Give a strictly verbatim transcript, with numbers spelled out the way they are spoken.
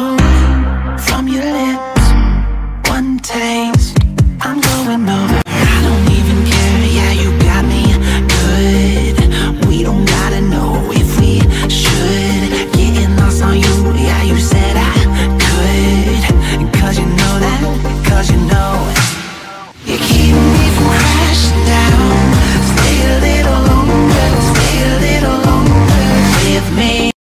song from your lips, one taste.